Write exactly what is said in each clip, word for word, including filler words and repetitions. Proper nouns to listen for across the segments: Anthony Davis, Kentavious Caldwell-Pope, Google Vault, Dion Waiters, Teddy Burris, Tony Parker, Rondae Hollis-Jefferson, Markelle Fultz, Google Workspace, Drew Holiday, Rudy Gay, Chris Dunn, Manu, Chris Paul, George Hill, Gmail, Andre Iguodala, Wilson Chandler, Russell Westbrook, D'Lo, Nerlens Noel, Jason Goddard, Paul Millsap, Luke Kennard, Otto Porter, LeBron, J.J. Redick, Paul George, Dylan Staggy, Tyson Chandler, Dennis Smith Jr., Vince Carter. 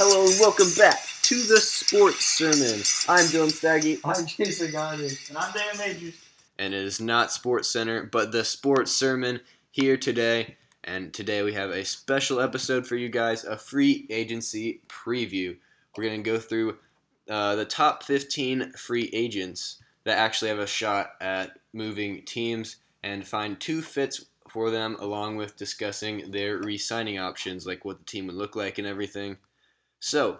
Hello and welcome back to the Sports Sermon. I'm Dylan Staggy. I'm Jason Goddard. And I'm Dan Majors. And it is not Sports Center, but the Sports Sermon here today. And today we have a special episode for you guys, a free agency preview. We're going to go through uh, the top fifteen free agents that actually have a shot at moving teams and find two fits for them, along with discussing their re-signing options, like what the team would look like and everything. So,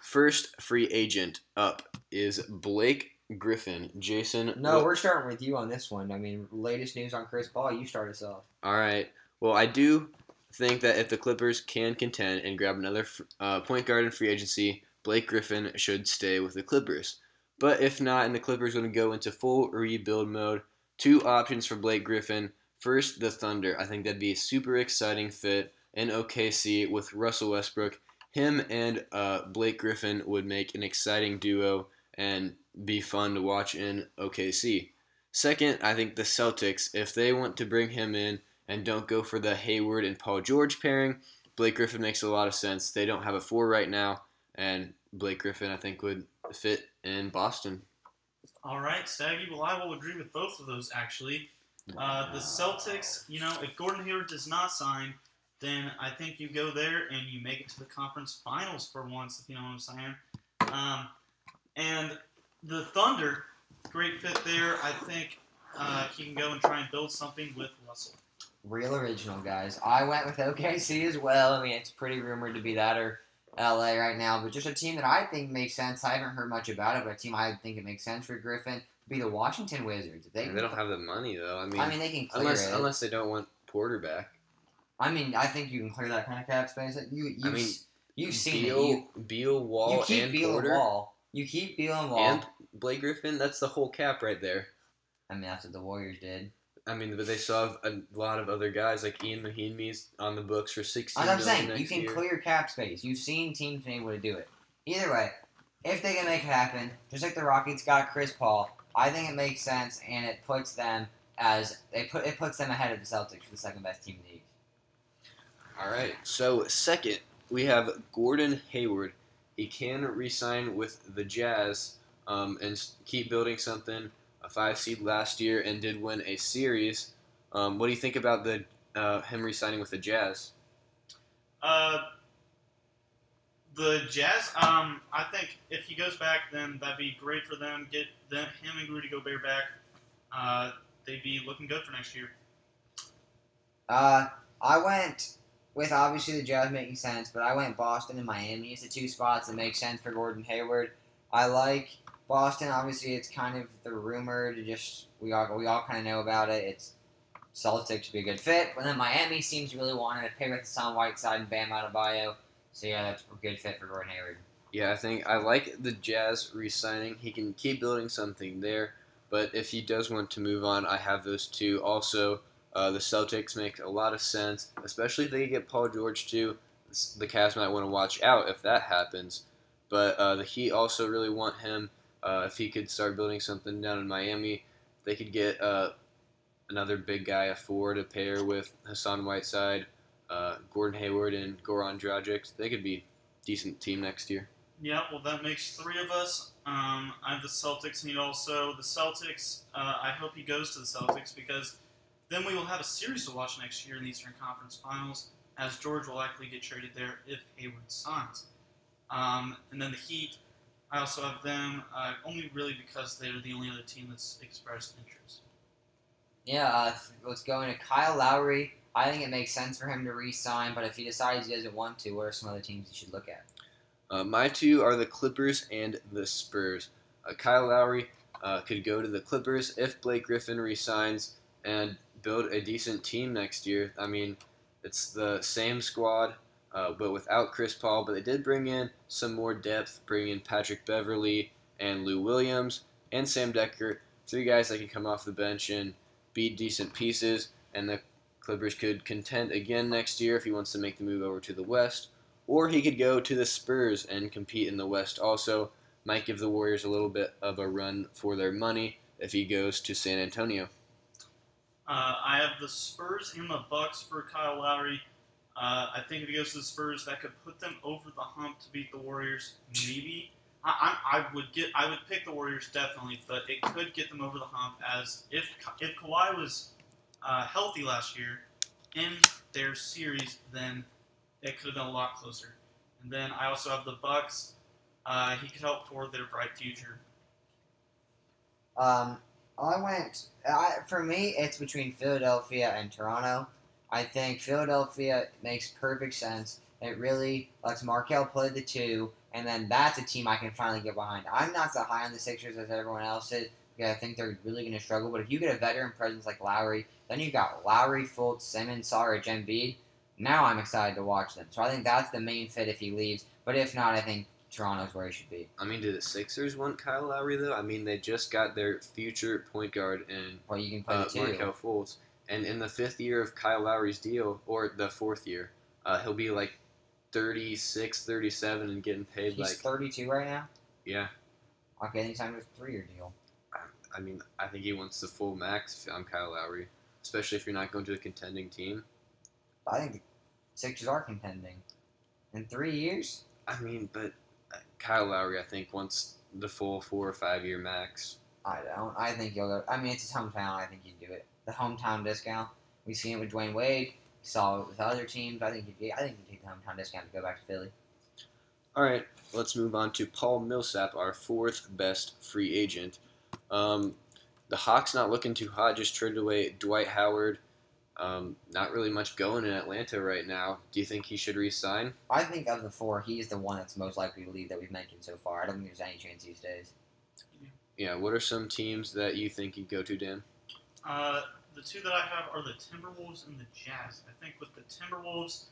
first free agent up is Blake Griffin. Jason? No, what? We're starting with you on this one. I mean, latest news on Chris Paul, you start us off. All right. Well, I do think that if the Clippers can contend and grab another uh, point guard in free agency, Blake Griffin should stay with the Clippers. But if not, and the Clippers are going to go into full rebuild mode, two options for Blake Griffin. First, the Thunder. I think that'd be a super exciting fit in O K C with Russell Westbrook. Him and uh, Blake Griffin would make an exciting duo and be fun to watch in O K C. Second, I think the Celtics, if they want to bring him in and don't go for the Hayward and Paul George pairing, Blake Griffin makes a lot of sense. They don't have a four right now, and Blake Griffin, I think, would fit in Boston. All right, Staggy. Well, I will agree with both of those, actually. Uh, the Celtics, you know, if Gordon Hayward does not sign, then I think you go there and you make it to the conference finals for once, if you know what I'm saying. Um, and the Thunder, great fit there. I think uh, he can go and try and build something with Russell. Real original, guys. I went with O K C as well. I mean, it's pretty rumored to be that or L A right now, but just a team that I think makes sense. I haven't heard much about it, but a team I think it makes sense for Griffin. Be the Washington Wizards. They, they don't have the money, though. I mean, I mean they can clear unless, it. Unless they don't want Porter back. I mean, I think you can clear that kind of cap space. You, you, I mean, you've seen Beal, it. You, Beal, Wall, you keep and Beal Porter. And Wall. You keep Beal and Wall. And Blake Griffin, that's the whole cap right there. I mean, that's what the Warriors did. I mean, but they still have a lot of other guys, like Ian Mahinmi's on the books for sixteen million next year. I'm saying, you can year. clear cap space. You've seen teams being able to do it. Either way, if they can make it happen, just like the Rockets got Chris Paul, I think it makes sense, and it puts them as they put it puts them ahead of the Celtics for the second best team in the league. All right. So second, we have Gordon Hayward. He can re-sign with the Jazz um, and keep building something. A five seed last year and did win a series. Um, what do you think about the uh, him re-signing with the Jazz? Uh, The Jazz, um, I think if he goes back, then that'd be great for them. Get them, him and Rudy Gobert back. Uh, they'd be looking good for next year. Uh, I went with, obviously, the Jazz making sense, but I went Boston and Miami as the two spots that make sense for Gordon Hayward. I like Boston. Obviously, it's kind of the rumor to just, we all, we all kind of know about it. It's Celtics should be a good fit. But then Miami seems to really want to pay with Hassan Whiteside and Bam Adebayo. So, yeah, that's a good fit for Gordon Hayward. Yeah, I think I like the Jazz re-signing. He can keep building something there, but if he does want to move on, I have those two. Also, uh, the Celtics make a lot of sense, especially if they get Paul George, too. The Cavs might want to watch out if that happens, but uh, the Heat also really want him. Uh, if he could start building something down in Miami, they could get uh, another big guy, a four, to pair with Hassan Whiteside, Uh, Gordon Hayward and Goran Dragic. They could be a decent team next year. Yeah, well, that makes three of us. Um, I have the Celtics, and also the Celtics. Uh, I hope he goes to the Celtics because then we will have a series to watch next year in the Eastern Conference Finals, as George will likely get traded there if Hayward signs. Um, and then the Heat, I also have them uh, only really because they're the only other team that's expressed interest. Yeah, uh, let's go into Kyle Lowry. I think it makes sense for him to re-sign, but if he decides he doesn't want to, what are some other teams he should look at? Uh, my two are the Clippers and the Spurs. Uh, Kyle Lowry uh, could go to the Clippers if Blake Griffin re-signs and build a decent team next year. I mean, it's the same squad, uh, but without Chris Paul. But they did bring in some more depth, bring in Patrick Beverley and Lou Williams and Sam Decker, three guys that can come off the bench and be decent pieces, and the Clippers could contend again next year if he wants to make the move over to the West, or he could go to the Spurs and compete in the West also. Might give the Warriors a little bit of a run for their money if he goes to San Antonio. Uh, I have the Spurs and the Bucks for Kyle Lowry. Uh, I think if he goes to the Spurs, that could put them over the hump to beat the Warriors. Maybe I, I, I would get, I would pick the Warriors definitely, but it could get them over the hump. As if if Kawhi was uh, healthy last year in their series, then it could have been a lot closer. And then I also have the Bucks. Uh, he could help for their bright future. Um, I went. I, for me, it's between Philadelphia and Toronto. I think Philadelphia makes perfect sense. It really lets Markelle play the two, and then that's a team I can finally get behind. I'm not so high on the Sixers as everyone else is, because I think they're really going to struggle. But if you get a veteran presence like Lowry, then you got Lowry, Fultz, Simmons, Sarge, Embiid. Now I'm excited to watch them. So I think that's the main fit if he leaves. But if not, I think Toronto's where he should be. I mean, do the Sixers want Kyle Lowry, though? I mean, they just got their future point guard and well, you can play uh, Markelle Fultz. And in the fifth year of Kyle Lowry's deal, or the fourth year, uh, he'll be like thirty-six, thirty-seven and getting paid. He's like... He's thirty-two right now? Yeah. Okay, then he's signed a three-year deal. I mean, I think he wants the full max if I'm Kyle Lowry, especially if you're not going to a contending team. I think the Sixers are contending. In three years? I mean, but Kyle Lowry, I think, wants the full four- or five-year max. I don't. I think he'll go... I mean, it's his hometown. I think he'd do it. The hometown discount. We've seen it with Dwayne Wade. We saw it with other teams. I think he'd get, I think he'd take the hometown discount to go back to Philly. All right, let's move on to Paul Millsap, our fourth best free agent. Um, the Hawks not looking too hot. Just traded away Dwight Howard. Um, not really much going in Atlanta right now. Do you think he should re-sign? I think of the four, he's the one that's most likely to leave that we've mentioned so far. I don't think there's any chance he stays. Yeah, what are some teams that you think he'd go to, Dan? Uh, the two that I have are the Timberwolves and the Jazz. I think with the Timberwolves,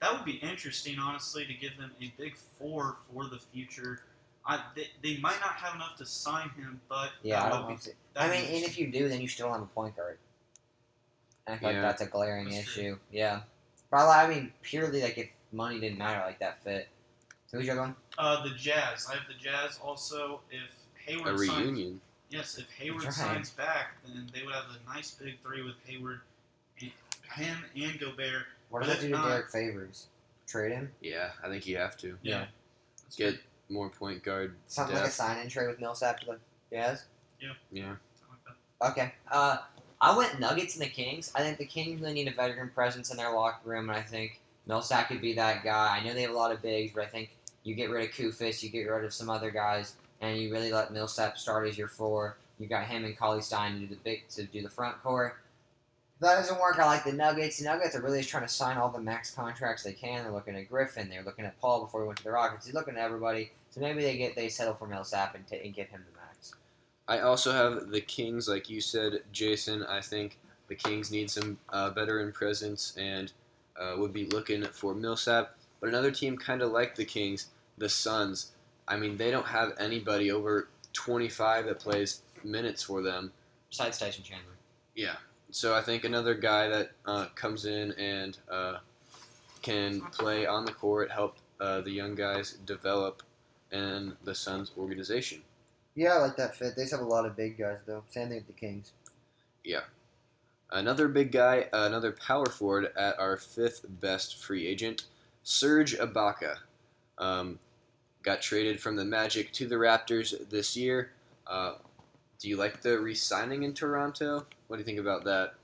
that would be interesting, honestly, to give them a big four for the future. I, they, they might not have enough to sign him, but... Yeah, I don't be, to. I mean, and if you do, then you still have a point guard. And I feel yeah. like that's a glaring that's issue. True. Yeah. Probably, I mean, purely, like, if money didn't matter, like, that fit. So who's your going? Uh, the Jazz. I have the Jazz also. If Hayward signs... A reunion. Signs, Yes, if Hayward right. signs back, then they would have a nice big three with Hayward, and him, and Gobert. What does that do to Derek Favors? Trade him? Yeah, I think you have to. Yeah. yeah. Get good. more point guard. Something depth. like a sign-in trade with Millsap to the Jazz? Yeah. Yeah. Like okay. Uh, I went Nuggets and the Kings. I think the Kings really need a veteran presence in their locker room, and I think Millsap could be that guy. I know they have a lot of bigs, but I think you get rid of Kufis, you get rid of some other guys, and you really let Millsap start as your four. You got him and Cauley Stein to do the big to do the front court. If that doesn't work, I like the Nuggets. The Nuggets are really trying to sign all the max contracts they can. They're looking at Griffin. They're looking at Paul before he went to the Rockets. They're looking at everybody. So maybe they get they settle for Millsap and, t- and get him the max. I also have the Kings, like you said, Jason. I think the Kings need some uh, veteran presence and uh, would be looking for Millsap. But another team kind of like the Kings, the Suns. I mean, they don't have anybody over twenty-five that plays minutes for them. Besides Tyson Chandler. Yeah. So I think another guy that uh, comes in and uh, can play on the court, help uh, the young guys develop in the Suns organization. Yeah, I like that fit. They have a lot of big guys, though. Same thing with the Kings. Yeah. Another big guy, uh, another power forward at our fifth best free agent, Serge Ibaka. Um... Got traded from the Magic to the Raptors this year. Uh, do you like the re-signing in Toronto? What do you think about that?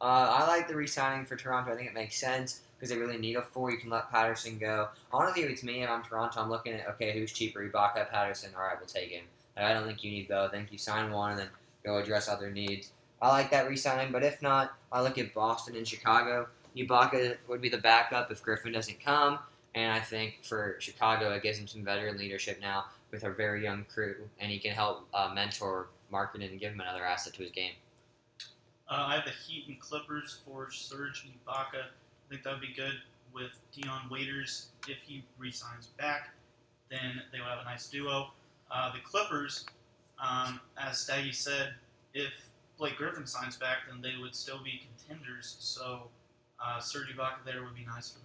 Uh, I like the re-signing for Toronto. I think it makes sense because they really need a four. You can let Patterson go. Honestly, if it's me and I'm Toronto, I'm looking at, okay, who's cheaper? Ibaka, Patterson. All right, we'll take him. I don't think you need both. I think you sign one and then go address other needs. I like that re-signing, but if not, I look at Boston and Chicago. Ibaka would be the backup if Griffin doesn't come. And I think for Chicago, it gives him some veteran leadership now with our very young crew, and he can help uh, mentor Markkanen and give him another asset to his game. Uh, I have the Heat and Clippers for Serge Ibaka. I think that would be good with Dion Waiters. If he re-signs back, then they would have a nice duo. Uh, the Clippers, um, as Staggy said, if Blake Griffin signs back, then they would still be contenders. So uh, Serge Ibaka there would be nice for them.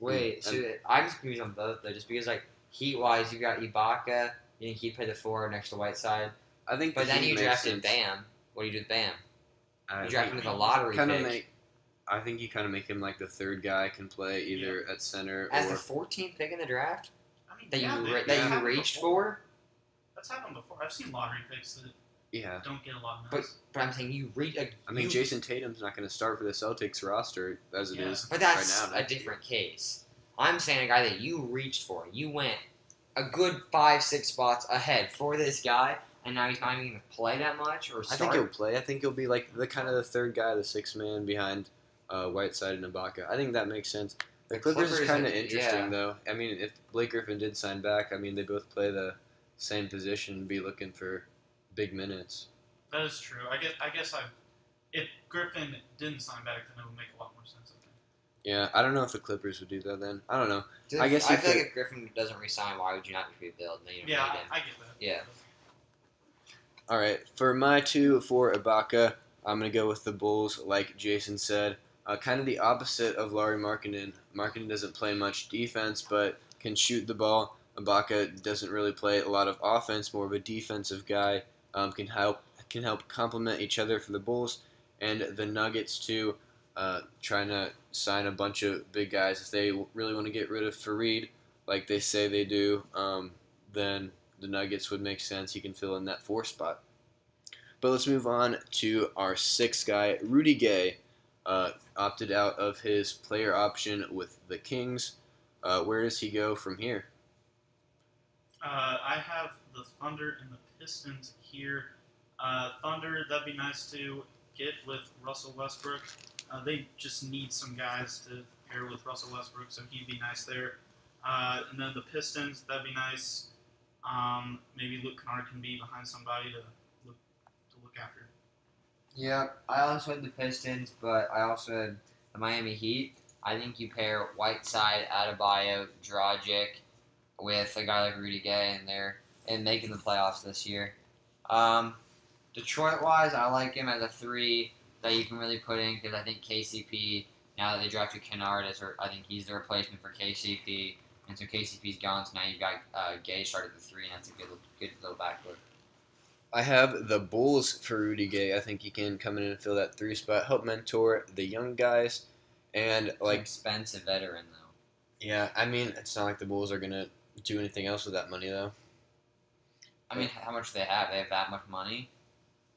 Wait, so I'm just confused on both, though, just because, like, Heat-wise, you got Ibaka, you think he'd play the four next to Whiteside. I think But the then you drafted sense. Bam. What do you do with Bam? You draft him with a lottery pick. Make, I think you kind of make him like the third guy can play either yeah. at center as or... As the fourteenth pick in the draft? I mean, that yeah, you, that yeah. you reached for? That's happened before. I've seen lottery picks that yeah. don't get a lot of notes. But, but I'm saying you read... Like, I mean, you, Jason Tatum's not going to start for the Celtics roster as it yeah. is but that's right now. That's a different case. I'm saying a guy that you reached for. You went a good five, six spots ahead for this guy... And now he's not even going to play that much or start? I think he'll play. I think he'll be like the kind of the third guy, the sixth man behind uh, Whiteside and Ibaka. I think that makes sense. The, the Clippers, Clippers is kind of interesting, yeah. though. I mean, if Blake Griffin did sign back, I mean, they both play the same position and be looking for big minutes. That is true. I guess I guess I, if Griffin didn't sign back, then it would make a lot more sense. Yeah, I don't know if the Clippers would do that then. I don't know. Does, I guess I feel could, like if Griffin doesn't resign, why would you not rebuild? Then you don't yeah, I, I get that. Yeah. All right, for my two for Ibaka, I'm going to go with the Bulls, like Jason said. Uh, kind of the opposite of Lauri Markkanen. Markkanen doesn't play much defense, but can shoot the ball. Ibaka doesn't really play a lot of offense, more of a defensive guy. Um, can help can help complement each other for the Bulls. And the Nuggets, too, uh, trying to sign a bunch of big guys. If they really want to get rid of Fareed, like they say they do, um, then... the Nuggets would make sense. You can fill in that four spot. But let's move on to our sixth guy, Rudy Gay. Uh, opted out of his player option with the Kings. Uh, where does he go from here? Uh, I have the Thunder and the Pistons here. Uh, Thunder, that'd be nice to get with Russell Westbrook. Uh, they just need some guys to pair with Russell Westbrook, so he'd be nice there. Uh, and then the Pistons, that'd be nice. Um, maybe Luke Kennard can be behind somebody to look to look after. Yeah, I also had the Pistons, but I also had the Miami Heat. I think you pair Whiteside, Adebayo, Dragic with a guy like Rudy Gay in there and making the playoffs this year. Um, Detroit-wise, I like him as a three that you can really put in because I think K C P, now that they drafted Kennard, is I think he's the replacement for K C P. And so K C P's gone, so now you've got uh, Gay started the three, and that's a good, good little backcourt. I have the Bulls for Rudy Gay. I think he can come in and fill that three spot, help mentor the young guys, and like an expensive veteran though. Yeah, I mean it's not like the Bulls are gonna do anything else with that money though. I mean, how much do they have? They have that much money?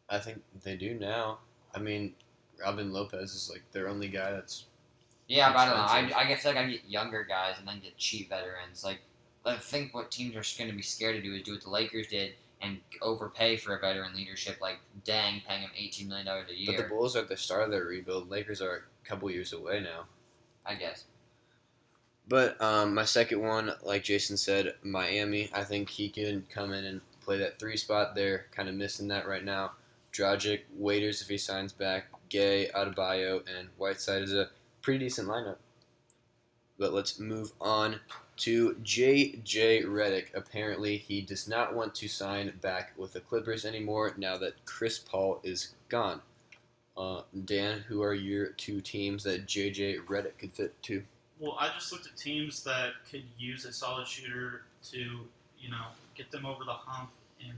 I think they do now. I mean, Robin Lopez is like their only guy that's. Yeah, but I don't know. I, I guess like I get younger guys and then get cheap veterans. Like, I think what teams are going to be scared to do is do what the Lakers did and overpay for a veteran leadership. Like, dang, paying him eighteen million dollars a year. But the Bulls are at the start of their rebuild. Lakers are a couple years away now. I guess. But um, my second one, like Jason said, Miami. I think he can come in and play that three spot. They're kind of missing that right now. Dragic, Waiters if he signs back, Gay, Adebayo, and Whiteside is a pretty decent lineup. But let's move on to J J. Redick. Apparently, he does not want to sign back with the Clippers anymore now that Chris Paul is gone. Uh, Dan, who are your two teams that J J. Redick could fit to? Well, I just looked at teams that could use a solid shooter to, you know, get them over the hump in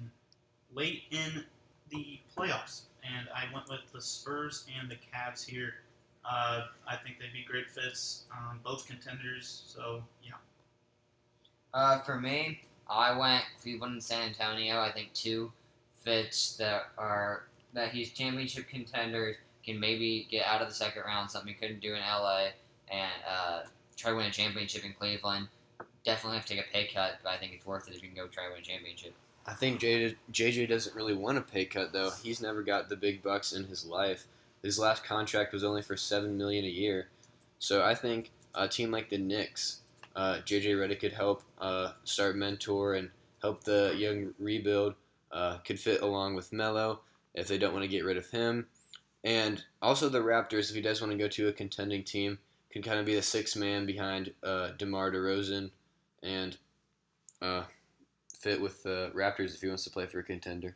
late in the playoffs. And I went with the Spurs and the Cavs here. Uh, I think they'd be great fits, um, both contenders, so, yeah. Uh, for me, I went Cleveland and San Antonio. I think two fits that are, that he's championship contenders, can maybe get out of the second round, something he couldn't do in L A, and uh, try to win a championship in Cleveland. Definitely have to take a pay cut, but I think it's worth it if you can go try to win a championship. I think J J doesn't really want a pay cut, though. He's never got the big bucks in his life. His last contract was only for seven million dollars a year. So I think a team like the Knicks, uh, J J. Redick could help uh, start mentor and help the young rebuild, uh, could fit along with Melo if they don't want to get rid of him. And also the Raptors, if he does want to go to a contending team, could kind of be the sixth man behind uh, DeMar DeRozan and uh, fit with the Raptors if he wants to play for a contender.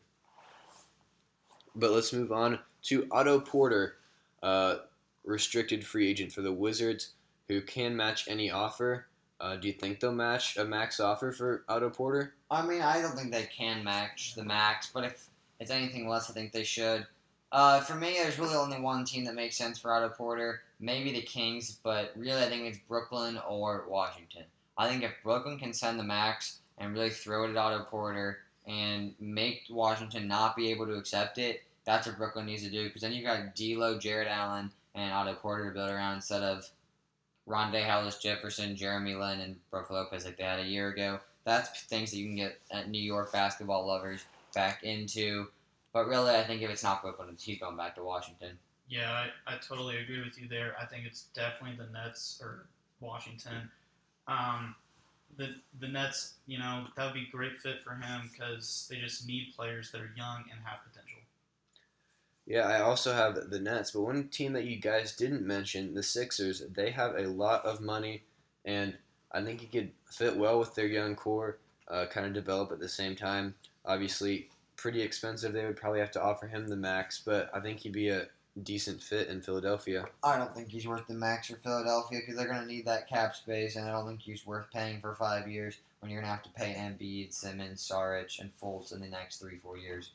But let's move on to Otto Porter, uh, restricted free agent for the Wizards, who can match any offer. Uh, do you think they'll match a max offer for Otto Porter? I mean, I don't think they can match the max, but if it's anything less, I think they should. Uh, for me, there's really only one team that makes sense for Otto Porter. Maybe the Kings, but really I think it's Brooklyn or Washington. I think if Brooklyn can send the max and really throw it at Otto Porter and make Washington not be able to accept it, that's what Brooklyn needs to do. Because then you've got D'Lo, Jared Allen, and Otto Porter to build around instead of Rondé Hollis-Jefferson, Jeremy Lin, and Brook Lopez like they had a year ago. That's things that you can get at New York basketball lovers back into. But really, I think if it's not Brooklyn, he's going back to Washington. Yeah, I, I totally agree with you there. I think it's definitely the Nets or Washington. Um, the the Nets, you know, that would be a great fit for him because they just need players that are young and have potential. Yeah, I also have the Nets, but one team that you guys didn't mention, the Sixers, they have a lot of money, and I think he could fit well with their young core, uh, kind of develop at the same time. Obviously, pretty expensive. They would probably have to offer him the max, but I think he'd be a decent fit in Philadelphia. I don't think he's worth the max for Philadelphia because they're going to need that cap space, and I don't think he's worth paying for five years when you're going to have to pay Embiid, Simmons, Saric, and Fultz in the next three, four years.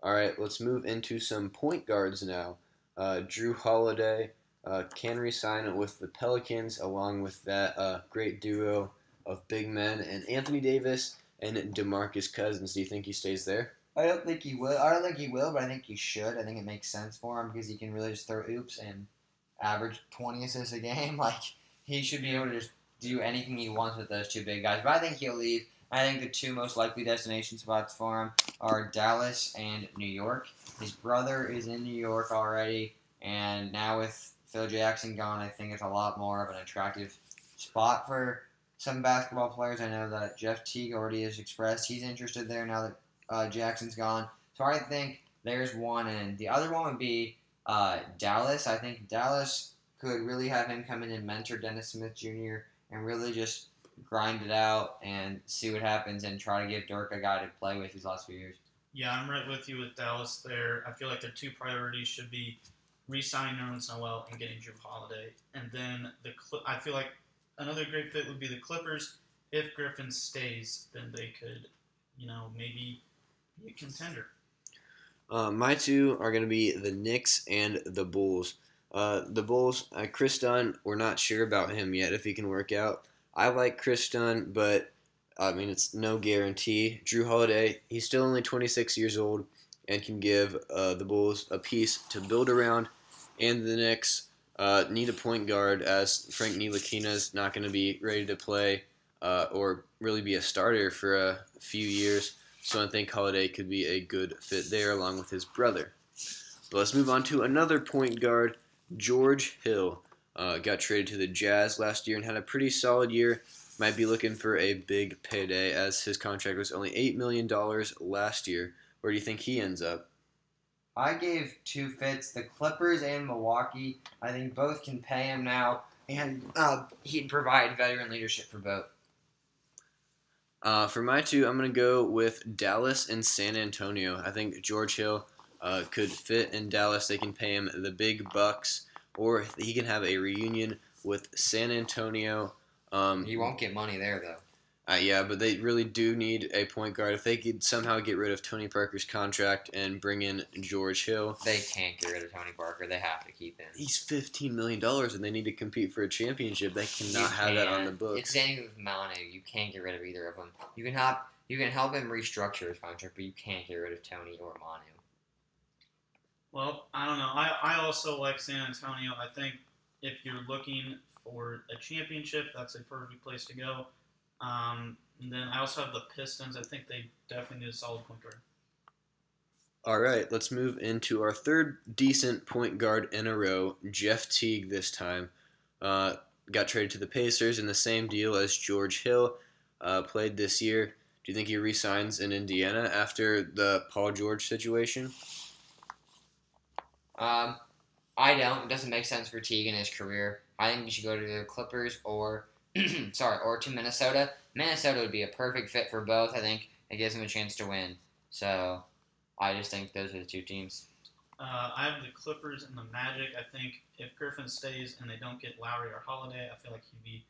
All right, let's move into some point guards now. Uh, Drew Holiday uh, can re-sign it with the Pelicans along with that uh, great duo of big men and Anthony Davis and DeMarcus Cousins. Do you think he stays there? I don't think he will. I don't think he will, but I think he should. I think it makes sense for him because he can really just throw oops and average twenty assists a game. Like, he should be able to just do anything he wants with those two big guys. But I think he'll leave. I think the two most likely destination spots for him are Dallas and New York. His brother is in New York already, and now with Phil Jackson gone, I think it's a lot more of an attractive spot for some basketball players. I know that Jeff Teague already has expressed he's interested there now that uh, Jackson's gone. So I think there's one, and the other one would be uh, Dallas. I think Dallas could really have him come in and mentor Dennis Smith Junior and really just grind it out and see what happens and try to give Dirk a guy to play with these last few years. Yeah, I'm right with you with Dallas there. I feel like their two priorities should be re-signing Nerlens Noel and getting Drew Holiday. And then the Cl- I feel like another great fit would be the Clippers. If Griffin stays, then they could, you know, maybe be a contender. Uh, my two are going to be the Knicks and the Bulls. Uh, the Bulls, uh, Chris Dunn, we're not sure about him yet if he can work out. I like Chris Dunn, but, I mean, it's no guarantee. Drew Holiday, he's still only twenty-six years old and can give uh, the Bulls a piece to build around. And the Knicks uh, need a point guard as Frank Ntilikina's not going to be ready to play uh, or really be a starter for a few years. So I think Holiday could be a good fit there along with his brother. But let's move on to another point guard, George Hill. Uh, got traded to the Jazz last year and had a pretty solid year. Might be looking for a big payday as his contract was only eight million dollars last year. Where do you think he ends up? I gave two fits, the Clippers and Milwaukee. I think both can pay him now, and uh, he'd provide veteran leadership for both. Uh, for my two, I'm going to go with Dallas and San Antonio. I think George Hill uh, could fit in Dallas. They can pay him the big bucks. Or he can have a reunion with San Antonio. Um, he won't get money there, though. Uh, yeah, but they really do need a point guard. If they could somehow get rid of Tony Parker's contract and bring in George Hill. They can't get rid of Tony Parker. They have to keep him. He's fifteen million dollars, and they need to compete for a championship. They cannot have that on the books. It's the same with Manu. You can't get rid of either of them. You can, hop, you can help him restructure his contract, but you can't get rid of Tony or Manu. Well, I don't know. I, I also like San Antonio. I think if you're looking for a championship, that's a perfect place to go. Um, and then I also have the Pistons. I think they definitely need a solid point guard. All right, let's move into our third decent point guard in a row, Jeff Teague this time. Uh, got traded to the Pacers in the same deal as George Hill uh, played this year. Do you think he re-signs in Indiana after the Paul George situation? Um, I don't. It doesn't make sense for Teague in his career. I think he should go to the Clippers or, sorry, or to Minnesota. Minnesota would be a perfect fit for both. I think it gives him a chance to win. So I just think those are the two teams. Uh, I have the Clippers and the Magic. I think if Griffin stays and they don't get Lowry or Holiday, I feel like he'd be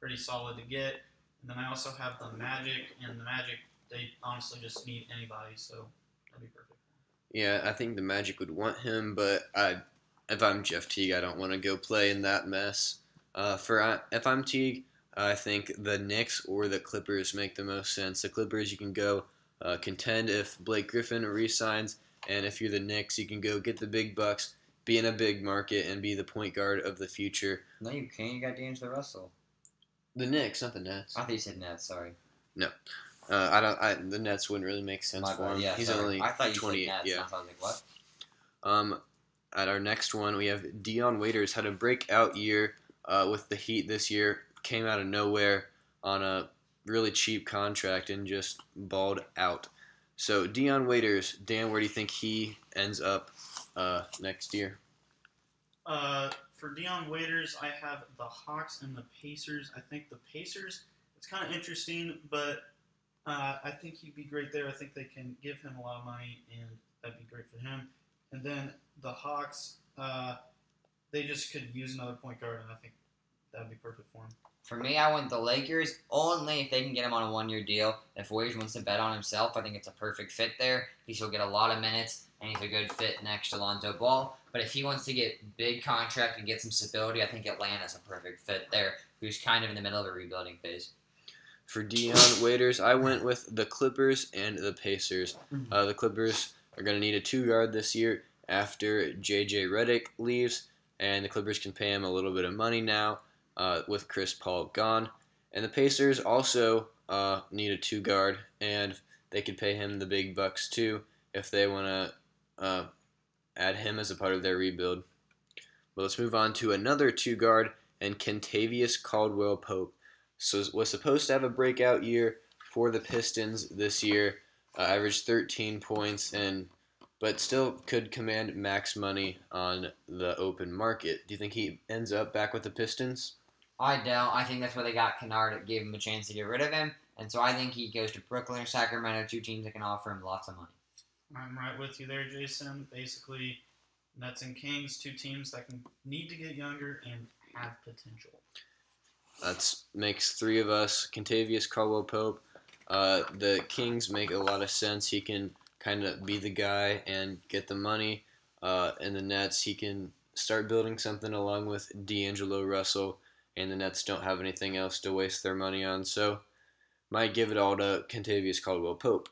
pretty solid to get. And then I also have the Magic, and the Magic, they honestly just need anybody, so that'd be perfect. Yeah, I think the Magic would want him, but I, if I'm Jeff Teague, I don't want to go play in that mess. Uh, for if I'm Teague, I think the Knicks or the Clippers make the most sense. The Clippers, you can go uh, contend if Blake Griffin re-signs, and if you're the Knicks, you can go get the big bucks, be in a big market, and be the point guard of the future. No, you can't. You got D'Angelo Russell. The Knicks, not the Nets. I thought you said Nets. Sorry. No. Uh, I don't. I, the Nets wouldn't really make sense My for him. Yeah, He's sorry. only I thought you twenty-eight. Said Nets, yeah. I thought I was like, what? Um, at our next one, we have Dion Waiters had a breakout year uh, with the Heat this year. Came out of nowhere on a really cheap contract and just balled out. So Dion Waiters, Dan, where do you think he ends up uh, next year? Uh, for Dion Waiters, I have the Hawks and the Pacers. I think the Pacers. It's kind of interesting, but. Uh, I think he'd be great there. I think they can give him a lot of money, and that'd be great for him. And then the Hawks, uh, they just could use another point guard, and I think that'd be perfect for him. For me, I want the Lakers only if they can get him on a one-year deal. If Waiters wants to bet on himself, I think it's a perfect fit there. He should get a lot of minutes, and he's a good fit next to Lonzo Ball. But if he wants to get big contract and get some stability, I think Atlanta's a perfect fit there, who's kind of in the middle of a rebuilding phase. For Dion Waiters, I went with the Clippers and the Pacers. Uh, the Clippers are going to need a two-guard this year after J J. Redick leaves, and the Clippers can pay him a little bit of money now uh, with Chris Paul gone. And the Pacers also uh, need a two-guard, and they could pay him the big bucks too if they want to uh, add him as a part of their rebuild. But let's move on to another two-guard and Kentavious Caldwell-Pope. So was supposed to have a breakout year for the Pistons this year, uh, averaged thirteen points, and but still could command max money on the open market. Do you think he ends up back with the Pistons? I don't. I think that's where they got Kennard. It gave him a chance to get rid of him, and so I think he goes to Brooklyn or Sacramento, two teams that can offer him lots of money. I'm right with you there, Jason. Basically, Nets and Kings, two teams that can need to get younger and have potential. That makes three of us. Kentavious Caldwell-Pope, uh, the Kings make a lot of sense. He can kind of be the guy and get the money. Uh, and the Nets, he can start building something along with D'Angelo Russell. And the Nets don't have anything else to waste their money on. So, might give it all to Kentavious Caldwell-Pope.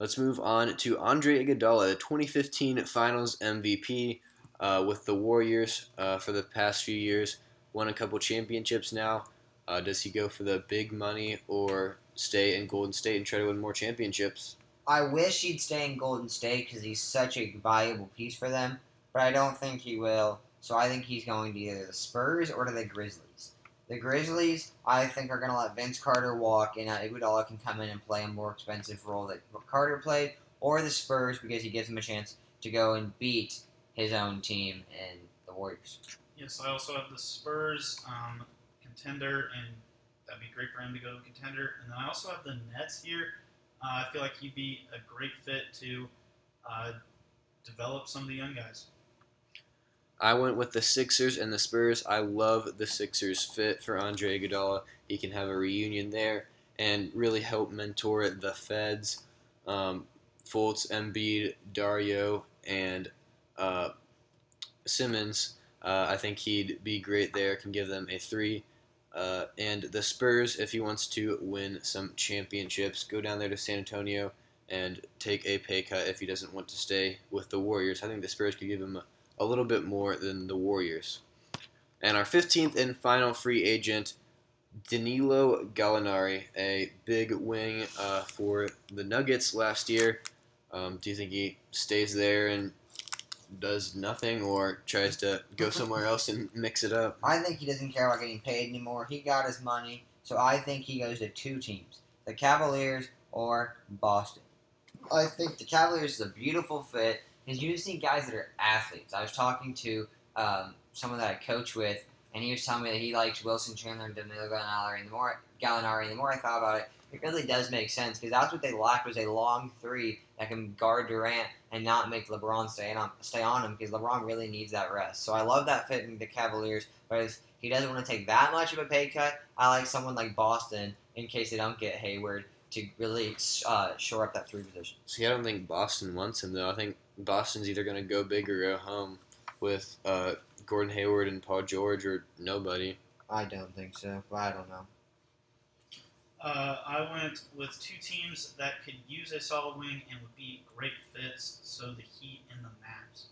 Let's move on to Andre Iguodala, the twenty fifteen Finals M V P uh, with the Warriors uh, for the past few years. Won a couple championships now. Uh, does he go for the big money or stay in Golden State and try to win more championships? I wish he'd stay in Golden State because he's such a valuable piece for them, but I don't think he will. So I think he's going to either the Spurs or to the Grizzlies. The Grizzlies, I think, are going to let Vince Carter walk, and Iguodala can come in and play a more expensive role that Carter played, or the Spurs because he gives him a chance to go and beat his own team and the Warriors. Yes, I also have the Spurs, um, contender, and that'd be great for him to go to contender. And then I also have the Nets here. Uh, I feel like he'd be a great fit to uh, develop some of the young guys. I went with the Sixers and the Spurs. I love the Sixers fit for Andre Iguodala. He can have a reunion there and really help mentor the Feds, um, Fultz, Embiid, Dario, and uh, Simmons. Uh, I think he'd be great there, can give them a three. Uh, and the Spurs, if he wants to win some championships, go down there to San Antonio and take a pay cut if he doesn't want to stay with the Warriors. I think the Spurs could give him a, a little bit more than the Warriors. And our fifteenth and final free agent, Danilo Gallinari, a big wing uh, for the Nuggets last year. Um, do you think he stays there and does nothing or tries to go somewhere else and mix it up? I think he doesn't care about getting paid anymore. He got his money, so I think he goes to two teams, the Cavaliers or Boston. I think the Cavaliers is a beautiful fit because you just need guys that are athletes. I was talking to um, someone that I coach with, and he was telling me that he likes Wilson Chandler and Danilo Gallinari. And the more Gallinari, and the more I thought about it, it really does make sense because that's what they lacked was a long three that can guard Durant and not make LeBron stay on, stay on him because LeBron really needs that rest. So I love that fit in the Cavaliers, but if he doesn't want to take that much of a pay cut, I like someone like Boston in case they don't get Hayward to really uh, shore up that three position. See, I don't think Boston wants him, though. I think Boston's either going to go big or go home with uh, Gordon Hayward and Paul George or nobody. I don't think so, but I don't know. Uh, I went with two teams that could use a solid wing and would be great fits, so the Heat and the Mavs.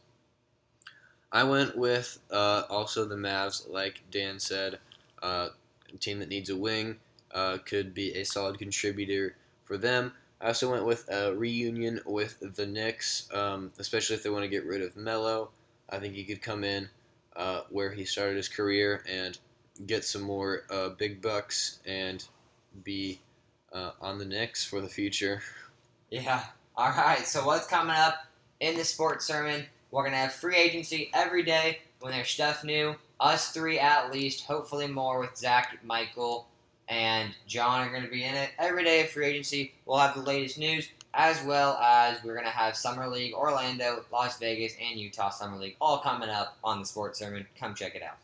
I went with uh, also the Mavs, like Dan said. Uh, a team that needs a wing uh, could be a solid contributor for them. I also went with a reunion with the Knicks, um, especially if they want to get rid of Melo. I think he could come in uh, where he started his career and get some more uh, big bucks and be uh, on the Knicks for the future. Yeah. All right. So what's coming up in the sports sermon? We're going to have free agency every day when there's stuff new. Us three at least, hopefully more with Zach, Michael, and John are going to be in it. Every day of free agency, we'll have the latest news, as well as we're going to have Summer League, Orlando, Las Vegas, and Utah Summer League all coming up on the Sports Sermon. Come check it out.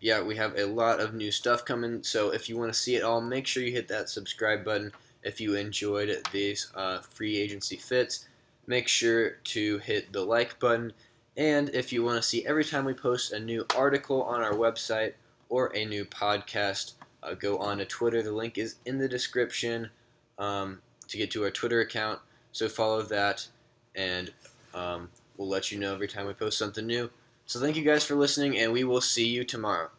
Yeah, we have a lot of new stuff coming, so if you want to see it all, make sure you hit that subscribe button. If you enjoyed these uh, free agency fits, make sure to hit the like button. And if you want to see every time we post a new article on our website or a new podcast, uh, go on to Twitter. The link is in the description um, to get to our Twitter account, so follow that, and um, we'll let you know every time we post something new. So thank you guys for listening, and we will see you tomorrow.